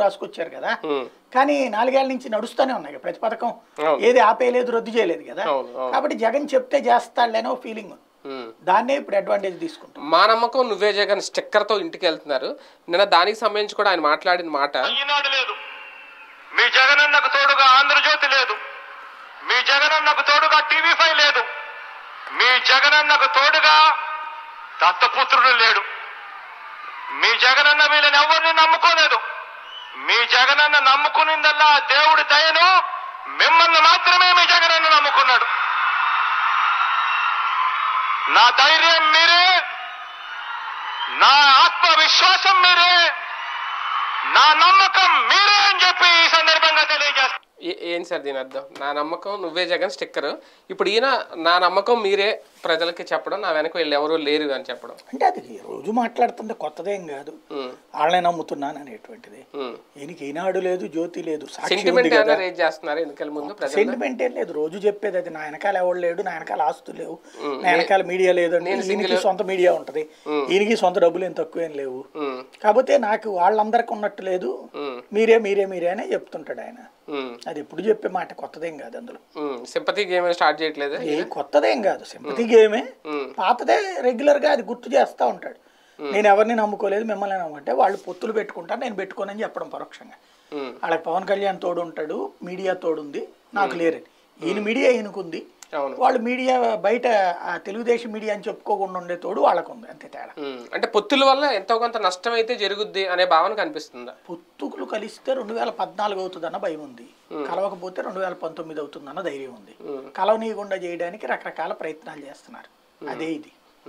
రాసుకొచ్చారు కదా కానీ నాలుగేళ్ల నుంచి నడుస్తానే ఉన్నాయి ప్రతి పథకం ఏది ఆపేయలేదు రద్దు చేయలేదు కదా కాబట్టి జగన్ చెప్తే చేస్తాడలేనో ఫీలింగ్ దాన్నే ఇప్పుడు అడ్వాంటేజ్ తీసుకుంటాం మా నమ్మకం నువ్వే జగన్ స్టిక్కర్ తో ఇంటికి వెళ్తున్నారు నిన్న దానికి సంబంధించి కూడా ఆయన మాట్లాడిన మాట ఈనాడు లేదు మీ జగనన్నకు తోడుగా ఆంధ్రజ్యోతి లేదు మీ జగనన్నకు తోడుగా టీవీ5 లేదు మీ జగనన్నకు తోడుగా దత్తపుత్రుడు లేడు మీ జగనన్న వీళ్ళని ఎవ్వర్ని నమ్ముకోలేదు మీ జగనన్న నమ్ముకునిందల్లా దేవుడి దయను మిమ్మల్ని మాత్రమే మీ జగనన్న నమ్ముకున్నాడు నా ధైర్యం మీరే నా ఆత్మవిశ్వాసం మీరే నా నమ్మకం మీరే అని చెప్పి ఈ సందర్భంగా తెలియజేస్తాను ఏం సార్ దీని అర్థం నా నమ్మకం నువ్వే జగన్ స్టిక్కర్ ఇప్పుడు ఈయన నా నమ్మకం మీరే ప్రజలకి చెప్పడం నా వెనక వీళ్ళు ఎవరూ లేరు అని చెప్పడం అంటే అది రోజు మాట్లాడుతుంది కొత్తదేం కాదు వాళ్ళనే నమ్ముతున్నాను అనేటువంటిది ఈయనకి ఈనాడు లేదు జ్యోతి లేదు సెంటిమెంట్ ఏం లేదు రోజు చెప్పేది అది నా వెనకాల ఎవరు లేడు నా వెనకాల ఆస్తులు లేవు నా వెనకాల మీడియా లేదు ఈయనకి సొంత మీడియా ఉంటది ఈయనకి సొంత డబ్బులు ఏం తక్కువేం లేవు కాకపోతే నాకు వాళ్ళందరికీ ఉన్నట్టు లేదు మీరే మీరే మీరే అనే చెప్తుంటాడు ఆయన అది ఎప్పుడు చెప్పే మాట కొత్తదేం కాదు అందులో సింపతి గేమ్ స్టార్ట్ చేయట్లేదు కొత్తదేం కాదు సింపతి గేమే పాతదే రెగ్యులర్ గా అది గుర్తు చేస్తూ ఉంటాడు నేను ఎవరిని నమ్ముకోలేదు మిమ్మల్ని నమ్ముకుంటే వాళ్ళు పొత్తులు పెట్టుకుంటారు నేను పెట్టుకోనని చెప్పడం పరోక్షంగా వాళ్ళకి పవన్ కళ్యాణ్ తోడు ఉంటాడు మీడియా తోడుంది నాకు లేరని ఈయన మీడియా ఈయనకుంది వాళ్ళు మీడియా బయట తెలుగుదేశం మీడియా అని చెప్పుకోకుండా ఉండే తోడు వాళ్ళకు ఉంది అంతే తేడా అంటే పొత్తుల వల్ల ఎంతో కొంత నష్టం అయితే జరుగుద్ది అనే భావన కనిపిస్తుందా పొత్తుకులు కలిస్తే 2014 అవుతుందన్న భయం ఉంది కలవకపోతే 2019 అవుతుందన్న ధైర్యం ఉంది కలవనీయకుండా చేయడానికి రకరకాల ప్రయత్నాలు చేస్తున్నారు అదే ఇది